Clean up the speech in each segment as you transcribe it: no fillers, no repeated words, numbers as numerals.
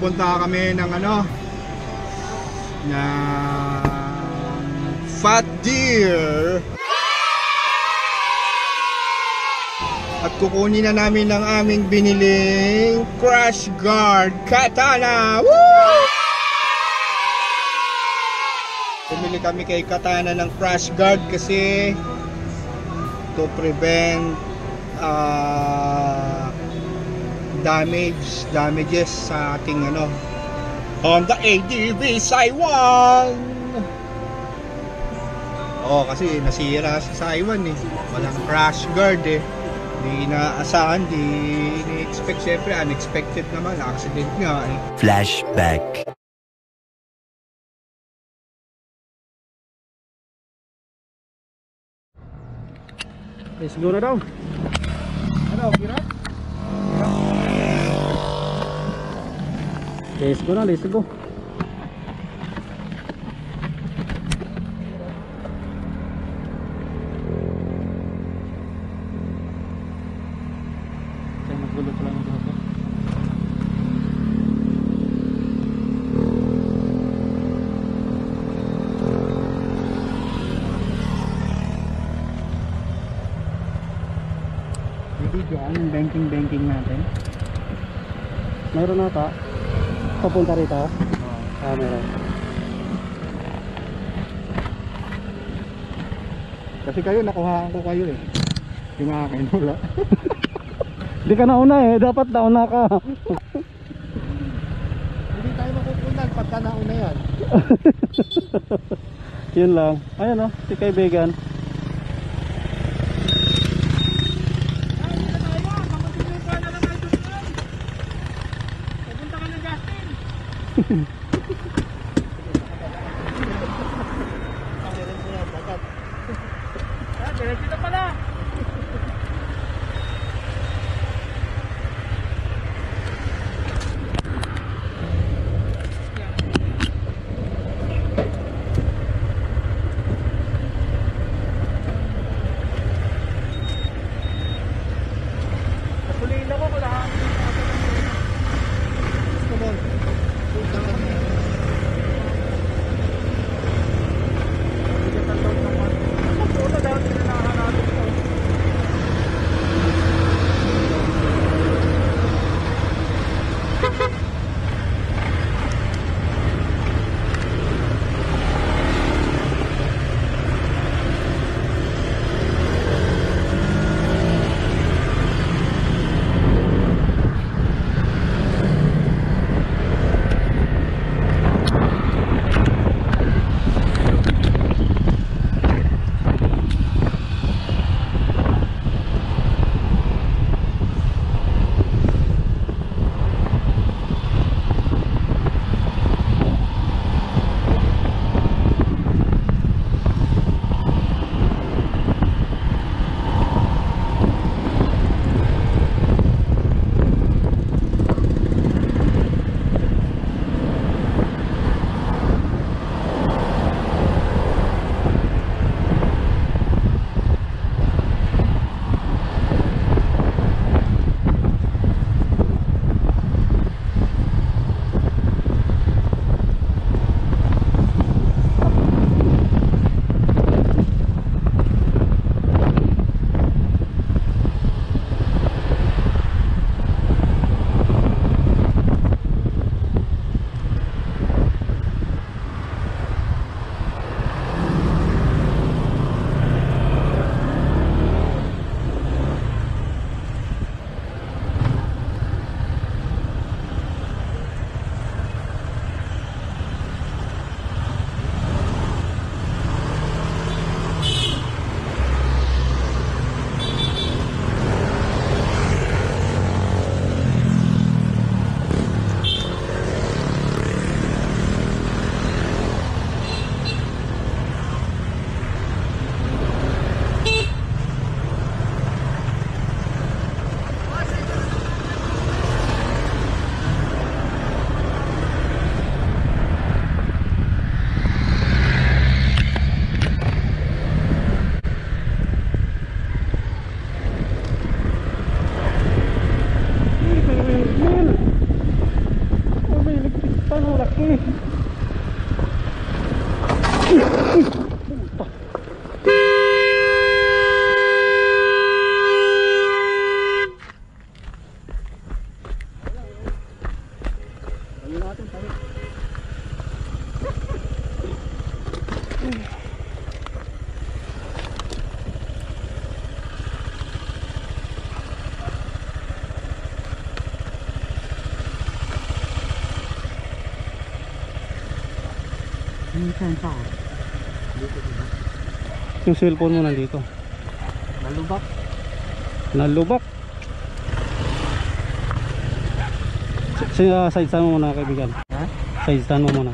pupunta kami ng ano, na Fat Deer, at kukunin na namin ang aming biniling crash guard katana. Woo! Bumili kami kay Katana ng crash guard kasi to prevent damages sa ating ano, on the ADV CY1. Oh, kasi nasira sa CY1 eh. Walang crash guard eh. Di inaasahan, di ini-expect, syempre unexpected naman, accident nga eh. Flashback. Eh, siguro daw. Ano, kira? Let's go na, let's go. Yung banking natin mayroon na ito papunta rito. Meron kasi kayo, nakuhaan ko kayo eh, yung akin wala. Hindi ka nauna eh, dapat nauna ka. Hindi tayo makukunan pagka nauna yan. Yun lang, ayan o, si kaibigan. Ito daw sila nakahanapin ko. Yung cellphone mo nandito. Nalubak. Nalubak. Sidestan mo muna kaibigan. Ha? Sidestan mo muna.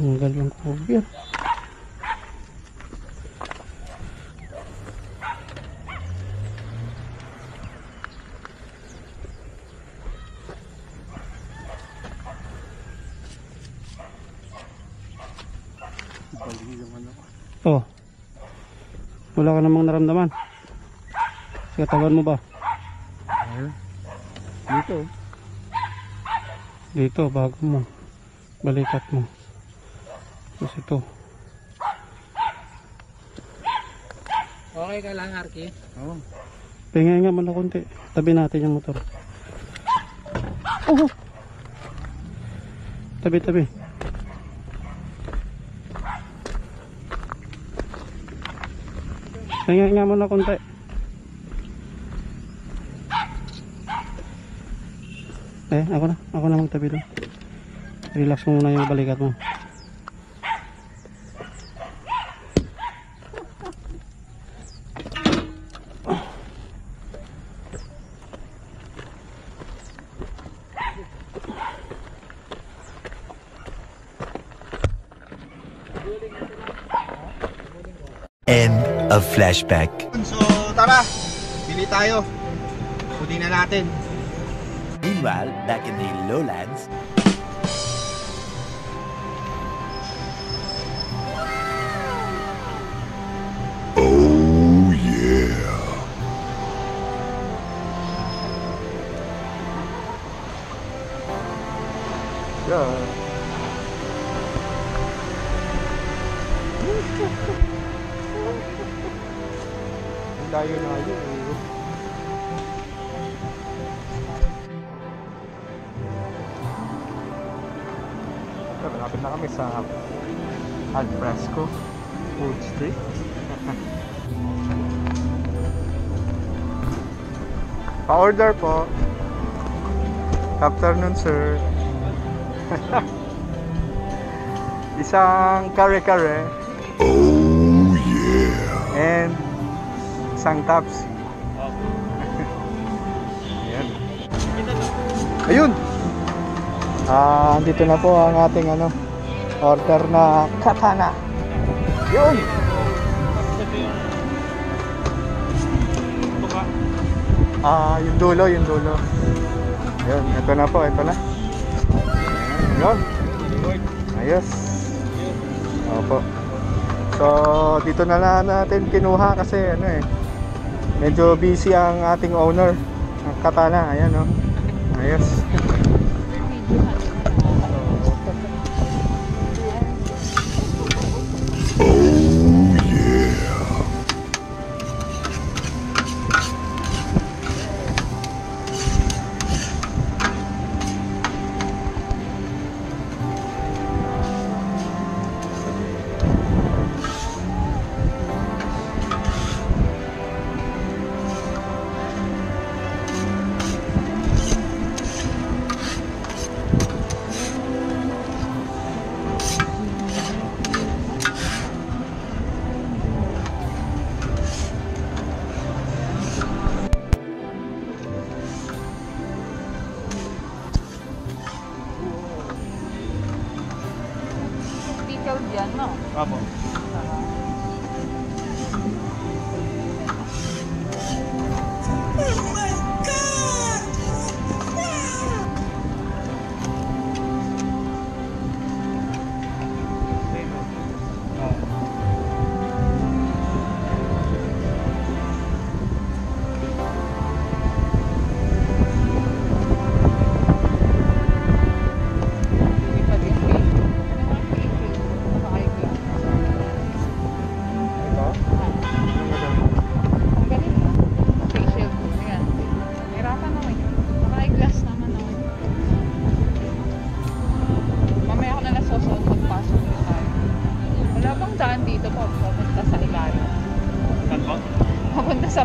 Tanggal yung cover. Oh. Wala ka namang naramdaman. Sa katawan mo ba? Dito. Dito bago mo. Balikat mo. Tapos ito. Okay ka lang, Arki? Oo. Tingnan nga muna konti. Tabi natin yung motor. Oh. Tabi, tabi. Hinga-hinga muna konti. Eh, ako na magtabi doon. Relax mo muna yung balikat mo. End of flashback. So tara, bili tayo. Pudi na natin. Meanwhile, back in the lowlands. Oh yeah. Yeah. Tayo na yun. Malapit na kami sa Alfresco Food Street. Pa-order po. Afternoon, sir. Isang kare-kare. Oh yeah. And isang taps. Ayan. Ayun. Dito na po ang ating order na katana. Yun. Yung dulo. Ayun, ito na po. Ayun. Ayos. Opo. So, dito na lang natin kinuha kasi medyo busy ang ating owner ng katana, ayan o. Ayos. Oh yeah.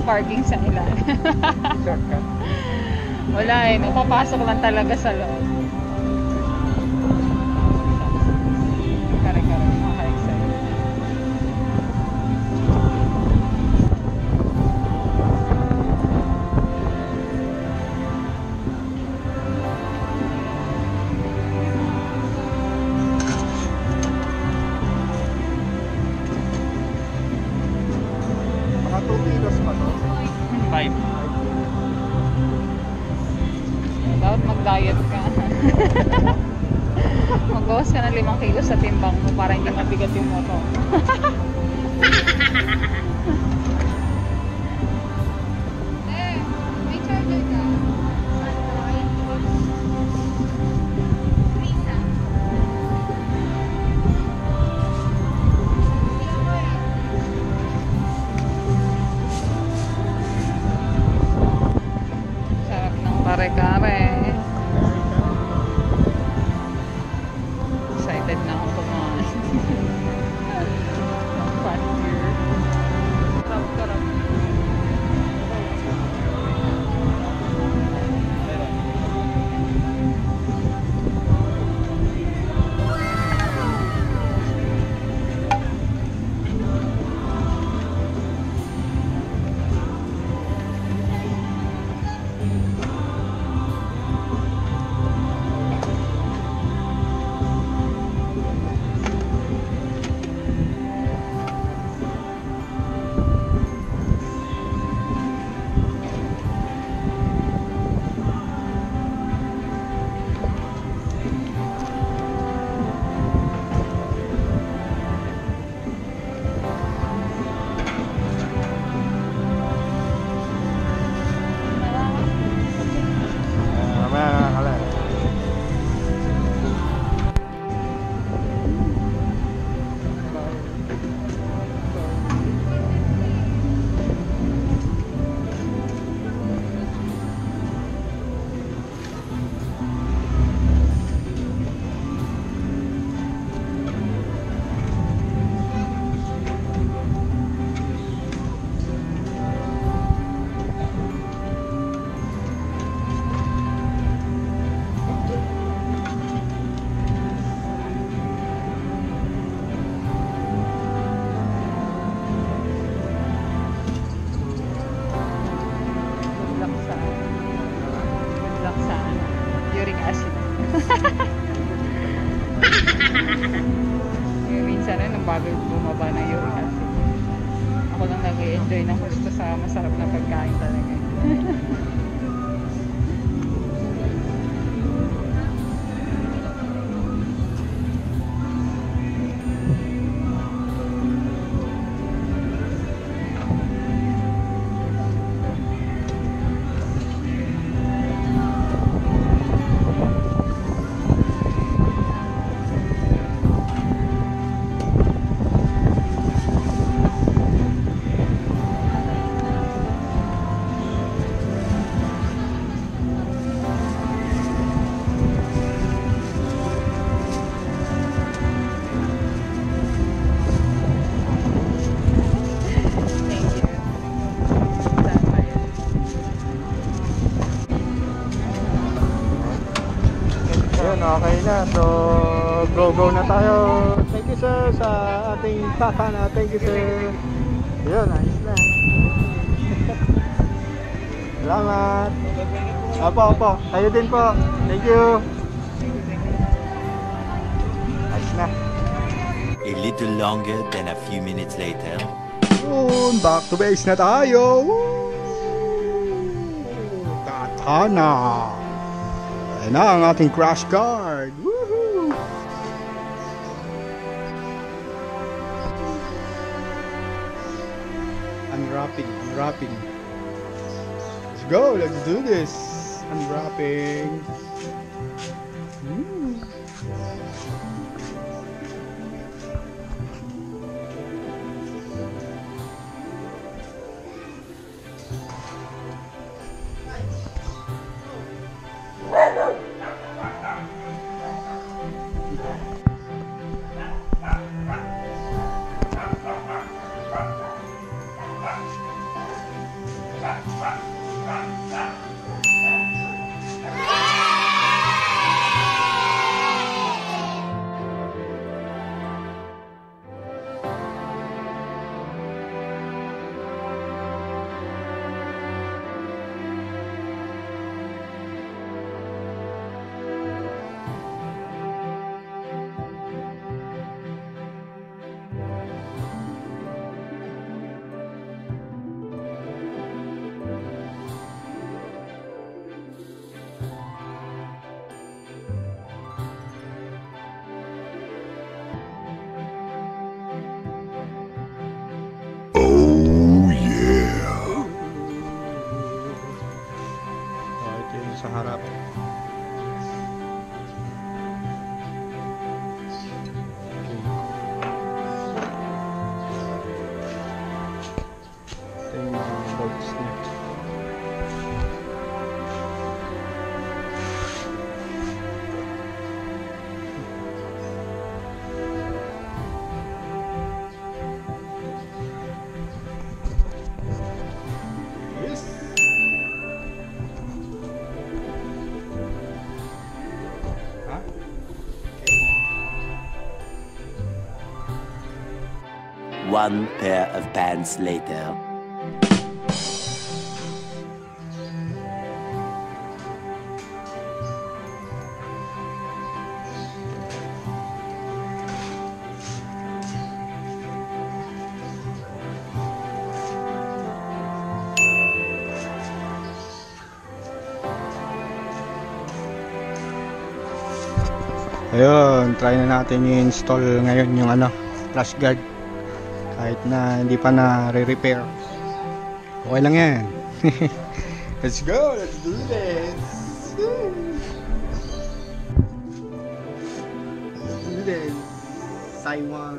nakaparking sa ilan. Wala eh, napapasok lang talaga sa loob. Kare-kare, makaka-excite. Mga 2 kilos pa to? 5. Dapat mag-diet ka. Mag-bawas ka ng 5 kilos sa timbang mo para hindi mabigat yung moto. Eh, may charger ka. Sarap ng kare-kare. Bago bumaba ng uric acid. Ako lang nag-i-enjoy ng gusto sa masarap na pagkain talaga. Okay na, so go na tayo. Thank you sir sa ating Katana. Thank you sir. Yun, ayos na. Salamat. Opo, kayo din po. Thank you. Ayos na. A little longer than a few minutes later. Yun, back to base na tayo. Katana. Ayan na ang ating crash guard. Woohoo! Unwrapping. Let's go, let's do this. Unwrapping. sa harap. Ito yung mga bolts niya. One pair of pants later. Ayun, try na natin i-install ngayon yung flash guard. Kahit na hindi pa na re-repair, okay lang yan. Let's go! Let's do this! Let's do this! Taiwan!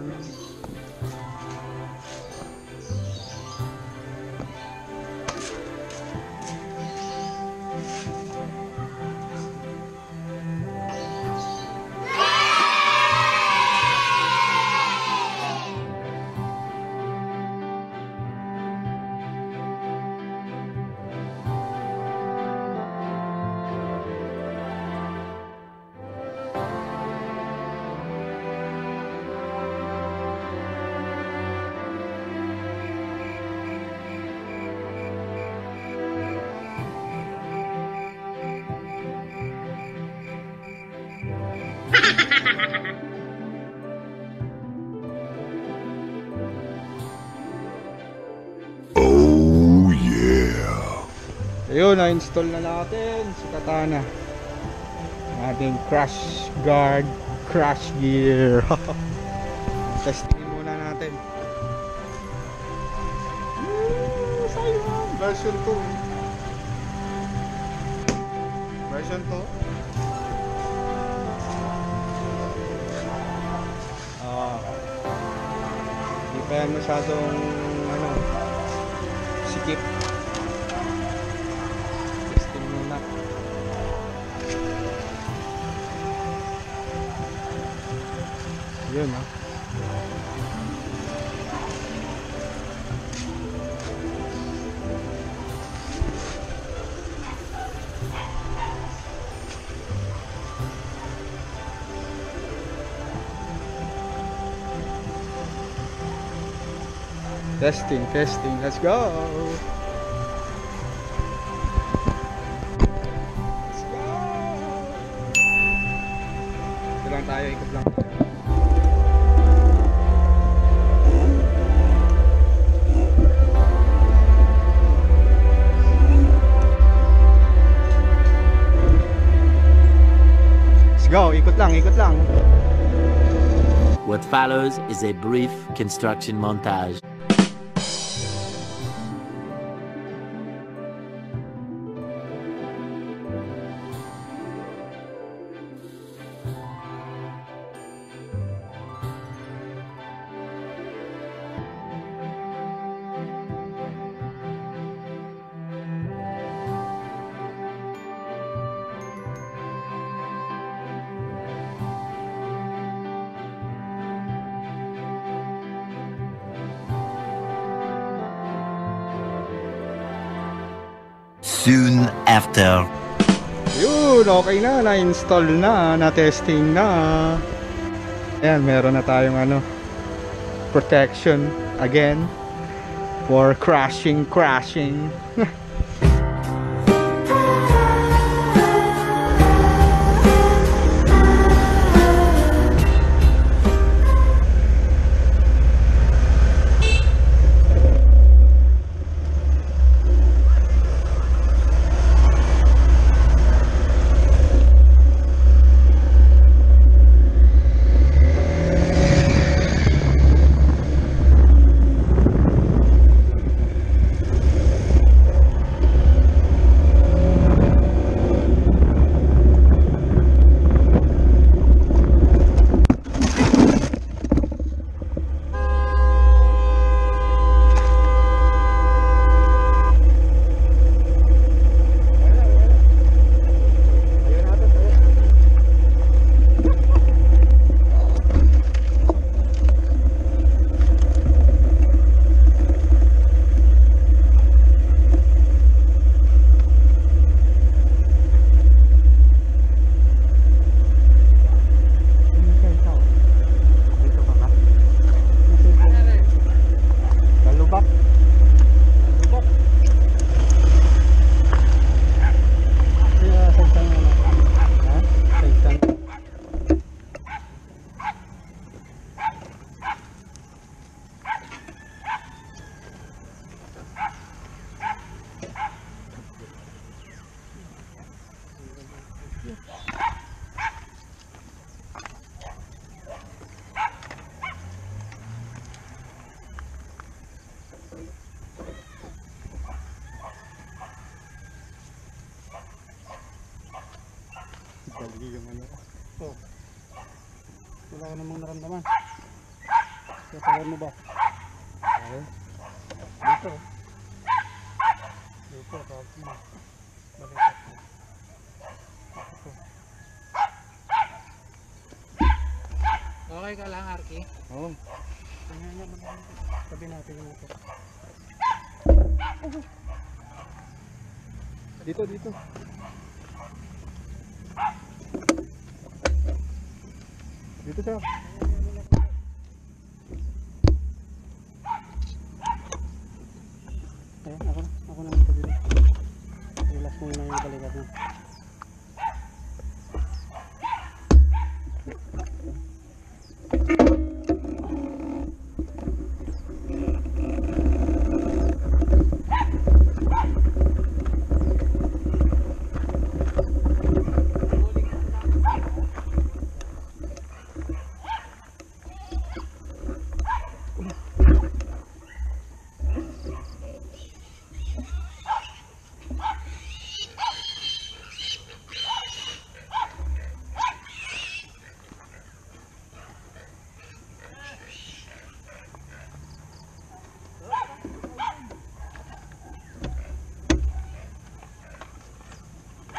Oh yeah. Ayun, na-install na natin si Katana. Ating crash guard, crash gear. Testing muna natin. Sayang, version 2. Version 2. Kaya masyadong sikip. Testing muna. Yun Testing, let's go! Let's go! Ito lang tayo, ikot lang tayo. Let's go! Ikot lang, ikot lang! What follows is a brief construction montage. Soon after. Yun, okay na, na-install na, na-testing na. Ayan, meron na tayong protection again for crashing. ko. Wala ka namang naramdaman. So, tawain mo ba? Ayun. Dito. Dito, tawag mo. Balikat mo. Dito. Okay ka lang, Arki? Oo. Tingnan niya mo lang. Sabi natin yung ito. Dito, dito. Dito siya. Ayan, ako na dito dito. Relax muna yung balikat niya.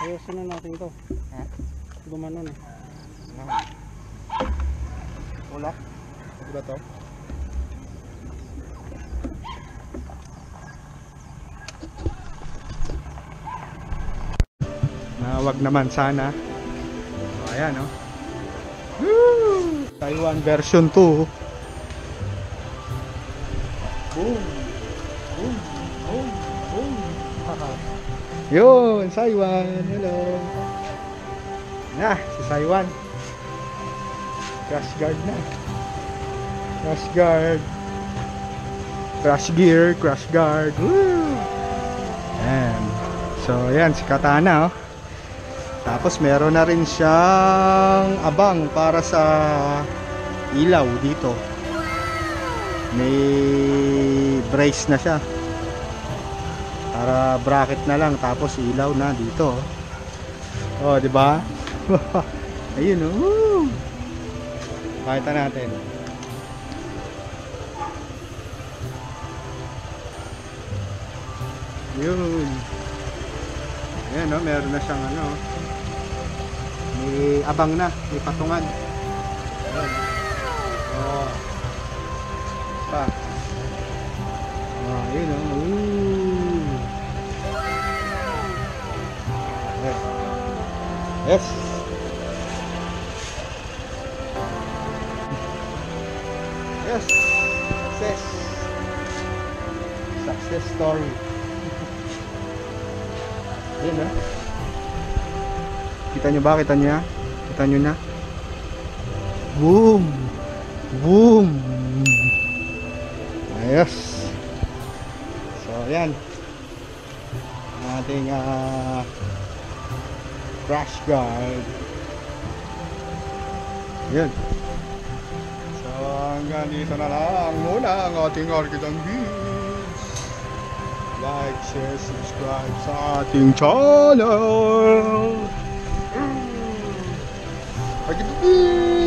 Ayusin na natin ito. Ha? Gumanon eh. Ulak? Ito ba ito? Wag naman sana. O, ayan o. Woo! Taiwan version 2. Boom! Boom! Boom! Boom! Yun, Saywan. Hello. Na, si Saywan. Crash guard na. Crash guard. Crash gear, crash guard. Woo! Ayan. So, ayan, si Katana. Oh. Tapos, meron na rin siyang abang para sa ilaw dito. May brace na siya. Para bracket na lang tapos ilaw na dito. Oh, di ba? Ayun oh. Pakita natin. Yun. Ayan oh, meron na siyang ano. May abang na, may patungan. Ayan. Oh. Pa. Oh, ayun oh. Yes. Yes. Success. Success story. Ayun na. Kita nyo ba? Kita nyo na? Kita nyo na? Boom! Boom! Ayos. So, ayan. Ating crash guard. Ayan. So, hanggang dito na lang muna ang ating Arki Dan Vids. Like, share, subscribe sa ating channel. Arki Dan Vids!